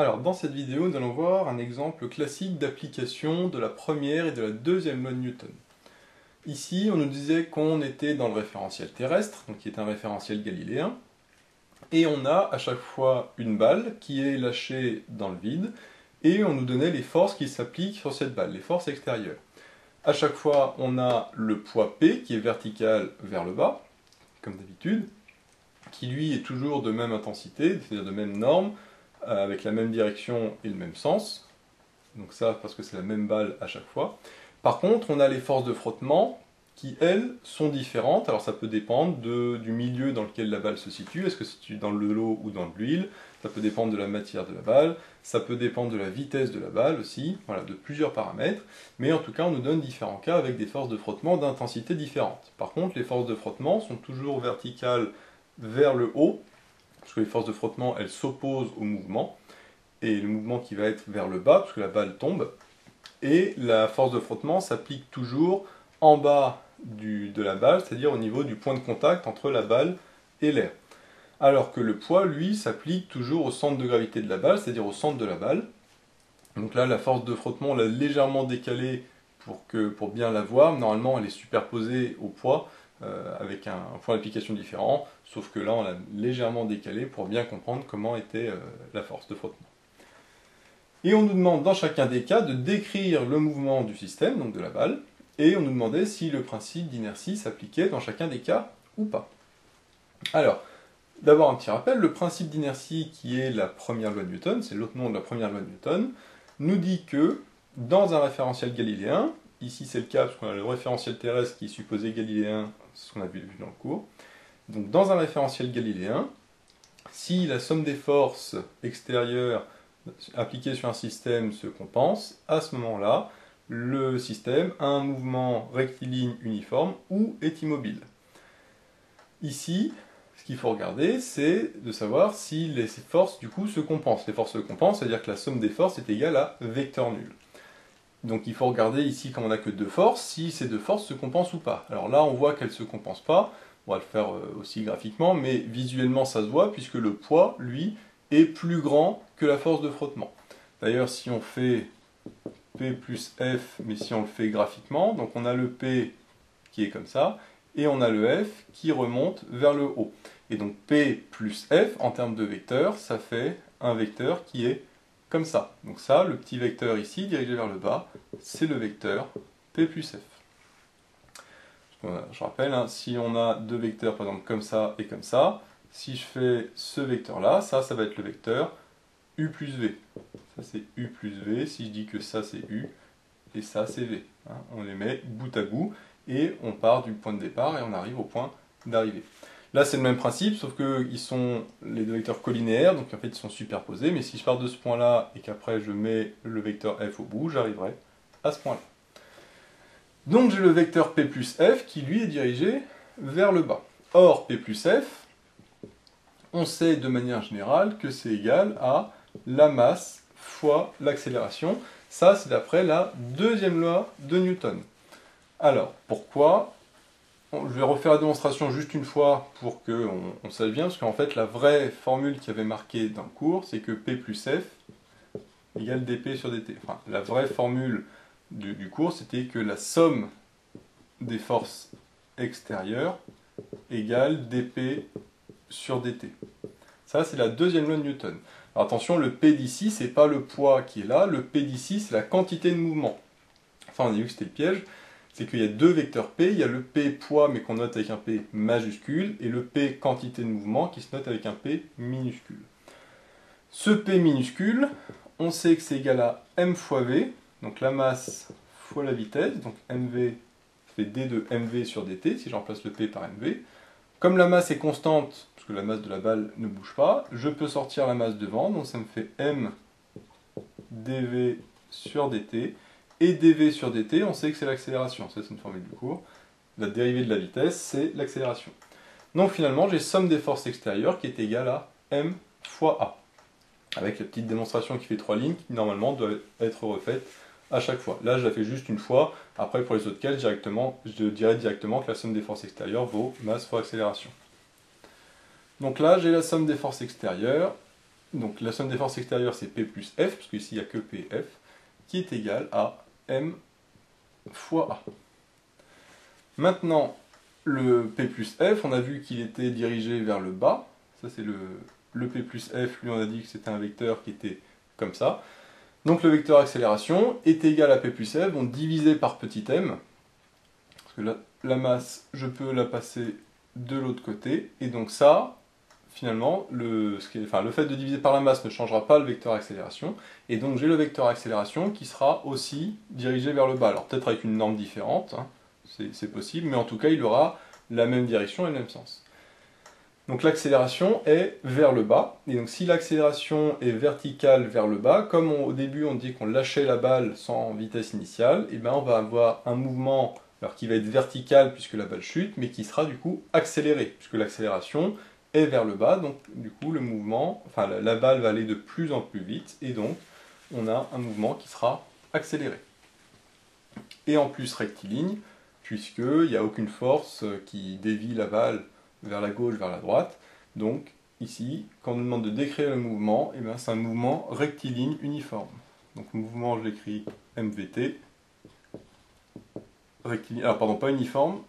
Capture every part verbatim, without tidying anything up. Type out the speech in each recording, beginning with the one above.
Alors, dans cette vidéo, nous allons voir un exemple classique d'application de la première et de la deuxième loi de Newton. Ici, on nous disait qu'on était dans le référentiel terrestre, donc qui est un référentiel galiléen, et on a à chaque fois une balle qui est lâchée dans le vide, et on nous donnait les forces qui s'appliquent sur cette balle, les forces extérieures. À chaque fois, on a le poids P qui est vertical vers le bas, comme d'habitude, qui lui est toujours de même intensité, c'est-à-dire de même norme, avec la même direction et le même sens, donc ça parce que c'est la même balle à chaque fois. Par contre, on a les forces de frottement qui, elles, sont différentes, alors ça peut dépendre de, du milieu dans lequel la balle se situe, est-ce que c'est dans de l'eau ou dans de l'huile, ça peut dépendre de la matière de la balle, ça peut dépendre de la vitesse de la balle aussi, voilà, de plusieurs paramètres, mais en tout cas on nous donne différents cas avec des forces de frottement d'intensité différentes. Par contre, les forces de frottement sont toujours verticales vers le haut, parce que les forces de frottement, elles s'opposent au mouvement, et le mouvement qui va être vers le bas, parce que la balle tombe, et la force de frottement s'applique toujours en bas du, de la balle, c'est-à-dire au niveau du point de contact entre la balle et l'air. Alors que le poids, lui, s'applique toujours au centre de gravité de la balle, c'est-à-dire au centre de la balle. Donc là, la force de frottement, on l'a légèrement décalée pour, que, pour bien la voir. Normalement, elle est superposée au poids, Euh, avec un, un point d'application différent, sauf que là on l'a légèrement décalé pour bien comprendre comment était euh, la force de frottement. Et on nous demande dans chacun des cas de décrire le mouvement du système, donc de la balle, et on nous demandait si le principe d'inertie s'appliquait dans chacun des cas ou pas. Alors, d'abord un petit rappel, le principe d'inertie qui est la première loi de Newton, c'est l'autre nom de la première loi de Newton, nous dit que dans un référentiel galiléen, ici c'est le cas parce qu'on a le référentiel terrestre qui est supposé galiléen, c'est ce qu'on a vu dans le cours. Donc dans un référentiel galiléen, si la somme des forces extérieures appliquées sur un système se compense, à ce moment-là, le système a un mouvement rectiligne uniforme ou est immobile. Ici, ce qu'il faut regarder, c'est de savoir si les forces du coup se compensent. Les forces se compensent, c'est-à-dire que la somme des forces est égale à vecteur nul. Donc il faut regarder ici, comme on n'a que deux forces, si ces deux forces se compensent ou pas. Alors là, on voit qu'elles ne se compensent pas, on va le faire aussi graphiquement, mais visuellement ça se voit, puisque le poids, lui, est plus grand que la force de frottement. D'ailleurs, si on fait P plus F, mais si on le fait graphiquement, donc on a le P qui est comme ça, et on a le F qui remonte vers le haut. Et donc P plus F, en termes de vecteur, ça fait un vecteur qui est comme ça. Donc ça, le petit vecteur ici, dirigé vers le bas, c'est le vecteur P plus F. Je rappelle, hein, si on a deux vecteurs, par exemple, comme ça et comme ça, si je fais ce vecteur-là, ça, ça va être le vecteur U plus V. Ça, c'est U plus V. Si je dis que ça, c'est U, et ça, c'est V. Hein, on les met bout à bout, et on part du point de départ, et on arrive au point d'arrivée. Là, c'est le même principe, sauf que ils sont les deux vecteurs collinéaires, donc en fait, ils sont superposés. Mais si je pars de ce point-là et qu'après, je mets le vecteur F au bout, j'arriverai à ce point-là. Donc, j'ai le vecteur P plus F qui, lui, est dirigé vers le bas. Or, P plus F, on sait de manière générale que c'est égal à la masse fois l'accélération. Ça, c'est d'après la deuxième loi de Newton. Alors, pourquoi ? Bon, je vais refaire la démonstration juste une fois pour qu'on on sache bien, parce qu'en fait la vraie formule qui avait marqué dans le cours, c'est que P plus F égale dp sur dt. Enfin, la vraie formule du, du cours, c'était que la somme des forces extérieures égale dp sur dt. Ça, c'est la deuxième loi de Newton. Alors attention, le P d'ici, c'est pas le poids qui est là, le P d'ici, c'est la quantité de mouvement. Enfin, on a vu que c'était le piège. C'est qu'il y a deux vecteurs P, il y a le P poids mais qu'on note avec un P majuscule, et le P quantité de mouvement qui se note avec un P minuscule. Ce P minuscule, on sait que c'est égal à M fois V, donc la masse fois la vitesse, donc M V fait D de M V sur D T, si je remplace le P par M V. Comme la masse est constante, parce que la masse de la balle ne bouge pas, je peux sortir la masse devant, donc ça me fait M D V sur D T, et dv sur dt, on sait que c'est l'accélération, ça c'est une formule du cours, la dérivée de la vitesse, c'est l'accélération. Donc finalement, j'ai somme des forces extérieures qui est égale à m fois a, avec la petite démonstration qui fait trois lignes, qui normalement doit être refaite à chaque fois. Là, je la fais juste une fois, après pour les autres cas, directement, je dirais directement que la somme des forces extérieures vaut masse fois accélération. Donc là, j'ai la somme des forces extérieures, donc la somme des forces extérieures c'est P plus F, parce qu'ici il n'y a que P et F, qui est égale à M fois A. Maintenant, le P plus F, on a vu qu'il était dirigé vers le bas, ça c'est le, le P plus F, lui on a dit que c'était un vecteur qui était comme ça. Donc le vecteur accélération est égal à P plus F, donc divisé par petit m, parce que la, la masse, je peux la passer de l'autre côté, et donc ça, finalement, le, ce qui est, enfin, le fait de diviser par la masse ne changera pas le vecteur accélération, et donc j'ai le vecteur accélération qui sera aussi dirigé vers le bas, alors peut-être avec une norme différente, hein, c'est possible, mais en tout cas il aura la même direction et le même sens. Donc l'accélération est vers le bas, et donc si l'accélération est verticale vers le bas, comme on, au début on dit qu'on lâchait la balle sans vitesse initiale, et ben on va avoir un mouvement alors, qui va être vertical puisque la balle chute, mais qui sera du coup accéléré, puisque l'accélération est vers le bas, donc du coup le mouvement, enfin la, la balle va aller de plus en plus vite, et donc on a un mouvement qui sera accéléré. Et en plus rectiligne, puisqu'il n'y a aucune force qui dévie la balle vers la gauche, vers la droite. Donc ici, quand on nous demande de décrire le mouvement, eh ben, c'est un mouvement rectiligne uniforme. Donc mouvement, je l'écris M V T. Rectiligne, alors pardon, pas uniforme,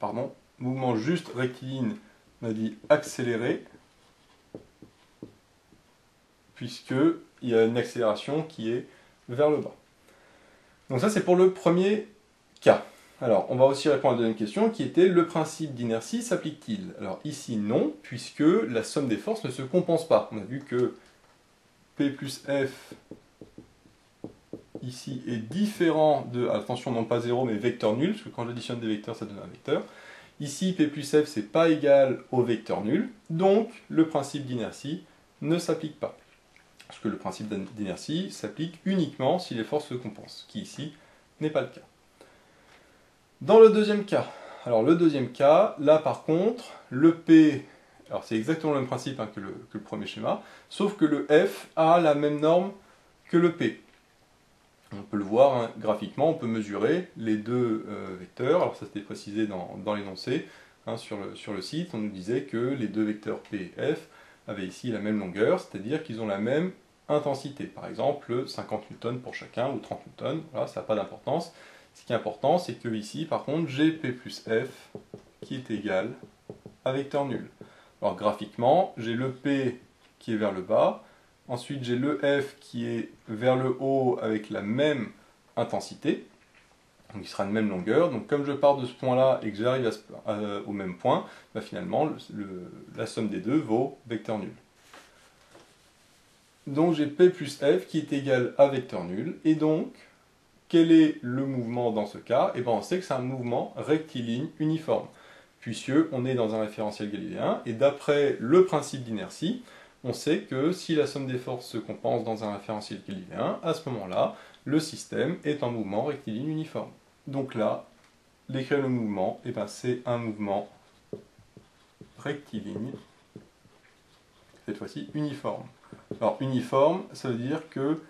pardon, mouvement juste rectiligne, on a dit accéléré, puisqu'il y a une accélération qui est vers le bas. Donc ça c'est pour le premier cas. Alors, on va aussi répondre à la deuxième question, qui était « Le principe d'inertie s'applique-t-il » Alors ici, non, puisque la somme des forces ne se compense pas. On a vu que P plus F, ici, est différent de... Attention, non pas zéro, mais vecteur nul, parce que quand j'additionne des vecteurs, ça donne un vecteur. Ici, P plus F, c'est pas égal au vecteur nul, donc le principe d'inertie ne s'applique pas. Parce que le principe d'inertie s'applique uniquement si les forces se compensent, ce qui ici n'est pas le cas. Dans le deuxième cas, alors le deuxième cas, là par contre, le P, alors c'est exactement le même principe hein, que, le, que le premier schéma, sauf que le F a la même norme que le P. On peut le voir hein, graphiquement, on peut mesurer les deux euh, vecteurs, alors ça c'était précisé dans, dans l'énoncé, hein, sur, le, sur le site, on nous disait que les deux vecteurs P et F avaient ici la même longueur, c'est-à-dire qu'ils ont la même intensité, par exemple cinquante newtons pour chacun, ou trente newtons, voilà, ça n'a pas d'importance. Ce qui est important, c'est que ici, par contre, j'ai P plus F qui est égal à vecteur nul. Alors graphiquement, j'ai le P qui est vers le bas, ensuite j'ai le F qui est vers le haut avec la même intensité, donc il sera de même longueur. Donc comme je pars de ce point-là et que j'arrive euh, au même point, bah, finalement, le, le, la somme des deux vaut vecteur nul. Donc j'ai P plus F qui est égal à vecteur nul, et donc... Quel est le mouvement dans ce cas? Eh ben, on sait que c'est un mouvement rectiligne uniforme, puisqu'on est dans un référentiel galiléen, et d'après le principe d'inertie, on sait que si la somme des forces se compense dans un référentiel galiléen, à ce moment-là, le système est en mouvement rectiligne uniforme. Donc là, décrire le mouvement, eh ben, c'est un mouvement rectiligne, cette fois-ci uniforme. Alors uniforme, ça veut dire que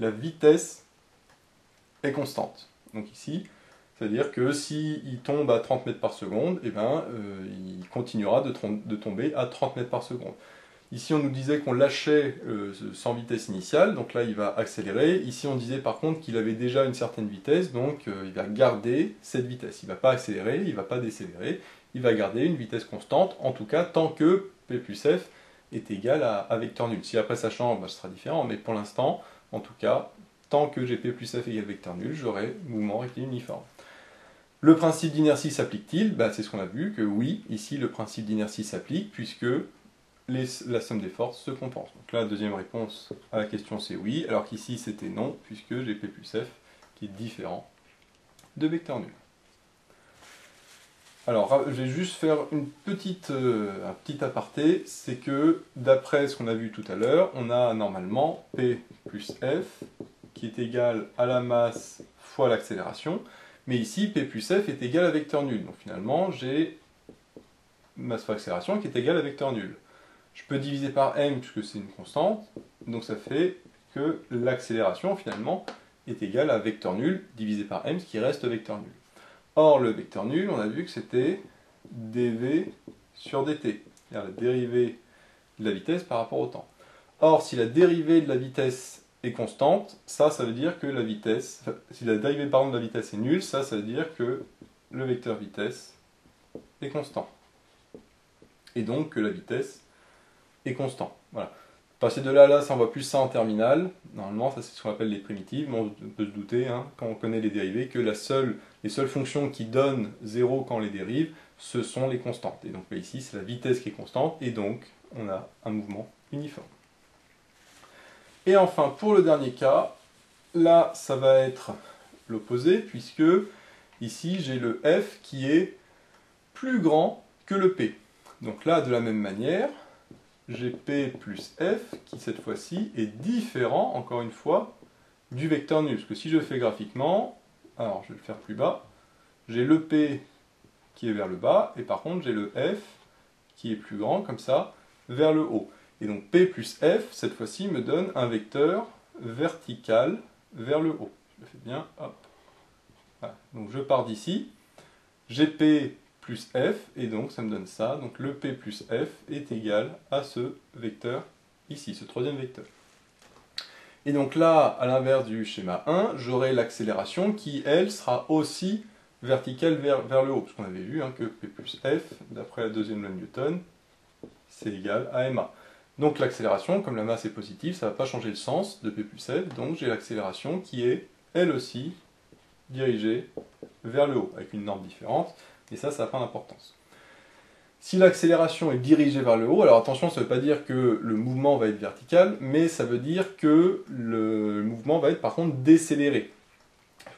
la vitesse est constante. Donc ici, c'est-à-dire que si il tombe à trente mètres par seconde, eh ben, euh, il continuera de, de tomber à trente mètres par seconde. Ici, on nous disait qu'on lâchait euh, sans vitesse initiale, donc là, il va accélérer. Ici, on disait par contre qu'il avait déjà une certaine vitesse, donc euh, il va garder cette vitesse. Il ne va pas accélérer, il ne va pas décélérer, il va garder une vitesse constante, en tout cas, tant que P plus F est égal à, à vecteur nul. Si après ça change, ben, ce sera différent, mais pour l'instant, en tout cas, tant que j'ai P plus F égale vecteur nul, j'aurai mouvement rectiligne uniforme. Le principe d'inertie s'applique-t-il? Bah, c'est ce qu'on a vu, que oui, ici le principe d'inertie s'applique, puisque les, la somme des forces se compense. Donc là, la deuxième réponse à la question c'est oui, alors qu'ici c'était non, puisque j'ai P plus F qui est différent de vecteur nul. Alors, je vais juste faire une petite, euh, un petit aparté, c'est que d'après ce qu'on a vu tout à l'heure, on a normalement P plus F qui est égal à la masse fois l'accélération, mais ici P plus F est égal à vecteur nul. Donc finalement, j'ai masse fois accélération qui est égale à vecteur nul. Je peux diviser par m puisque c'est une constante, donc ça fait que l'accélération finalement est égale à vecteur nul divisé par m, ce qui reste vecteur nul. Or, le vecteur nul, on a vu que c'était dv sur dt, c'est-à-dire la dérivée de la vitesse par rapport au temps. Or, si la dérivée de la vitesse est constante, ça, ça veut dire que la vitesse... Si la dérivée, pardon, de la vitesse est nulle, ça, ça veut dire que le vecteur vitesse est constant. Et donc que la vitesse est constante. Voilà. Passer de là à là, ça, on voit plus ça en terminale. Normalement, ça, c'est ce qu'on appelle les primitives. Mais on peut se douter, hein, quand on connaît les dérivées, que la seule, les seules fonctions qui donnent zéro quand on les dérive, ce sont les constantes. Et donc là, ici, c'est la vitesse qui est constante. Et donc, on a un mouvement uniforme. Et enfin, pour le dernier cas, là, ça va être l'opposé, puisque ici, j'ai le F qui est plus grand que le P. Donc là, de la même manière... j'ai P plus F qui, cette fois-ci, est différent, encore une fois, du vecteur nul. Parce que si je fais graphiquement, alors je vais le faire plus bas, j'ai le P qui est vers le bas, et par contre j'ai le F qui est plus grand, comme ça, vers le haut. Et donc P plus F, cette fois-ci, me donne un vecteur vertical vers le haut. Je le fais bien, hop. Voilà. Donc je pars d'ici, j'ai P plus f, et donc ça me donne ça, donc le p plus f est égal à ce vecteur ici, ce troisième vecteur. Et donc là, à l'inverse du schéma un, j'aurai l'accélération qui, elle, sera aussi verticale vers, vers le haut, parce qu'on avait vu hein, que p plus f, d'après la deuxième loi de Newton, c'est égal à ma. Donc l'accélération, comme la masse est positive, ça ne va pas changer le sens de p plus f, donc j'ai l'accélération qui est, elle aussi, dirigée vers le haut, avec une norme différente. Et ça, ça n'a pas d'importance. Si l'accélération est dirigée vers le haut, alors attention, ça ne veut pas dire que le mouvement va être vertical, mais ça veut dire que le mouvement va être par contre décéléré.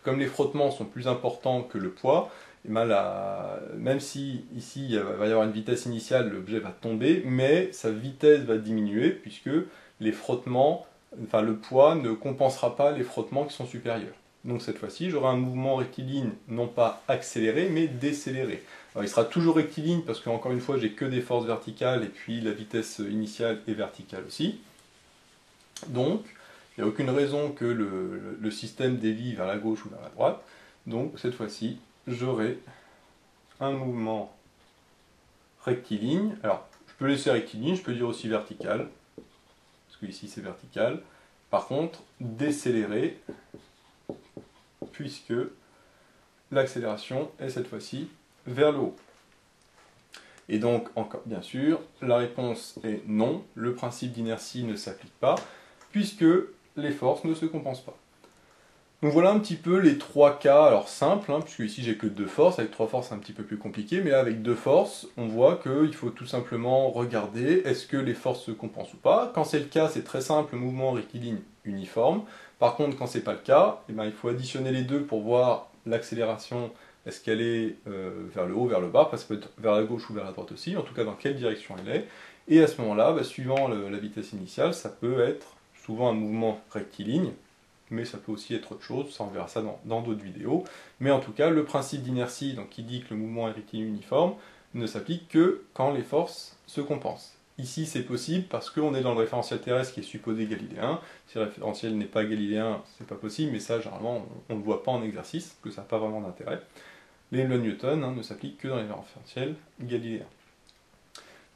Comme les frottements sont plus importants que le poids, et ben la... même si ici il va y avoir une vitesse initiale, l'objet va tomber, mais sa vitesse va diminuer puisque les frottements, enfin le poids ne compensera pas les frottements qui sont supérieurs. Donc cette fois-ci, j'aurai un mouvement rectiligne, non pas accéléré, mais décéléré. Alors il sera toujours rectiligne, parce qu'encore une fois, j'ai que des forces verticales, et puis la vitesse initiale est verticale aussi. Donc, il n'y a aucune raison que le, le système dévie vers la gauche ou vers la droite. Donc cette fois-ci, j'aurai un mouvement rectiligne. Alors, je peux laisser rectiligne, je peux dire aussi vertical, parce que ici c'est vertical. Par contre, décéléré, puisque l'accélération est cette fois-ci vers le haut. Et donc, encore, bien sûr, la réponse est non, le principe d'inertie ne s'applique pas, puisque les forces ne se compensent pas. Donc voilà un petit peu les trois cas, alors simples, hein, puisque ici j'ai que deux forces, avec trois forces c'est un petit peu plus compliqué, mais là avec deux forces, on voit qu'il faut tout simplement regarder est-ce que les forces se compensent ou pas. Quand c'est le cas, c'est très simple, mouvement rectiligne uniforme. Par contre, quand ce n'est pas le cas, eh ben, il faut additionner les deux pour voir l'accélération, est-ce qu'elle est, euh, vers le haut, vers le bas, parce que ça peut être vers la gauche ou vers la droite aussi, en tout cas dans quelle direction elle est. Et à ce moment-là, bah, suivant le, la vitesse initiale, ça peut être souvent un mouvement rectiligne, mais ça peut aussi être autre chose, ça on verra ça dans d'autres vidéos. Mais en tout cas, le principe d'inertie, donc qui dit que le mouvement est rectiligne uniforme, ne s'applique que quand les forces se compensent. Ici, c'est possible parce qu'on est dans le référentiel terrestre qui est supposé galiléen. Si le référentiel n'est pas galiléen, c'est pas possible, mais ça, généralement, on ne le voit pas en exercice, parce que ça n'a pas vraiment d'intérêt. Les lois de Newton hein, ne s'appliquent que dans les référentiels galiléens.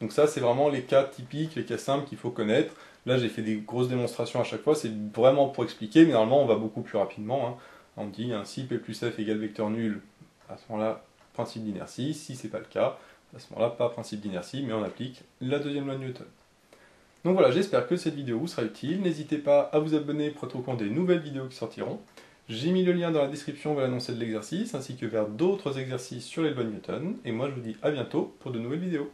Donc ça, c'est vraiment les cas typiques, les cas simples qu'il faut connaître. Là, j'ai fait des grosses démonstrations à chaque fois, c'est vraiment pour expliquer, mais normalement, on va beaucoup plus rapidement. Hein. On dit, hein, si P plus F égale vecteur nul, à ce moment-là, principe d'inertie, si ce n'est pas le cas, à ce moment-là, pas principe d'inertie, mais on applique la deuxième loi de Newton. Donc voilà, j'espère que cette vidéo vous sera utile. N'hésitez pas à vous abonner pour être au courant des nouvelles vidéos qui sortiront. J'ai mis le lien dans la description vers l'annoncé de l'exercice, ainsi que vers d'autres exercices sur les lois de Newton. Et moi, je vous dis à bientôt pour de nouvelles vidéos.